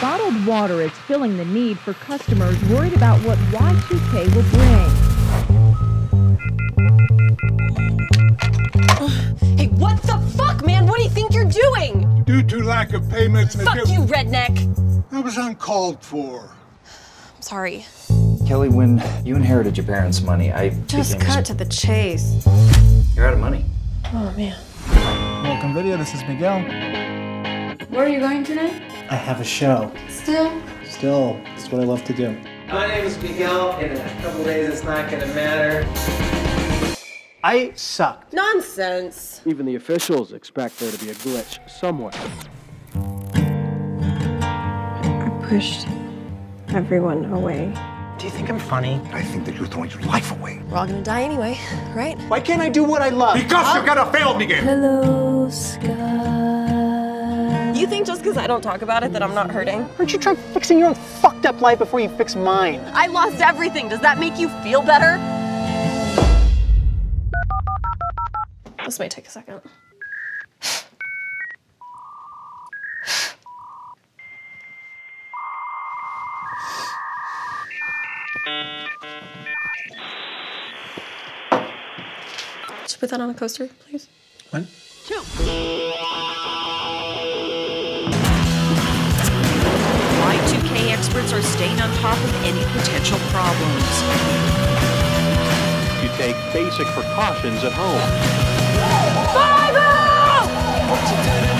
Bottled water is filling the need for customers worried about what Y2K will bring. Hey, what the fuck, man? What do you think you're doing? Due to lack of payments... Fuck you, redneck! That was uncalled for. I'm sorry. Kelly, when you inherited your parents' money, I... Just cut to the chase. You're out of money. Oh, man. Welcome, video. This is Miguel. Where are you going tonight? I have a show. Still? Still. It's what I love to do. My name is Miguel. In a couple days, it's not gonna matter. I sucked. Nonsense. Even the officials expect there to be a glitch somewhere. I pushed everyone away. Do you think I'm funny? I think that you're throwing your life away. We're all gonna die anyway, right? Why can't I do what I love? Because you're gonna fail me again! Hello, sky. You think just because I don't talk about it that I'm not hurting? Aren't you trying fixing your own fucked up life before you fix mine? I lost everything. Does that make you feel better? This may take a second. Should put that on a coaster, please. One, two. Y2K experts are staying on top of any potential problems. You take basic precautions at home. Five-o!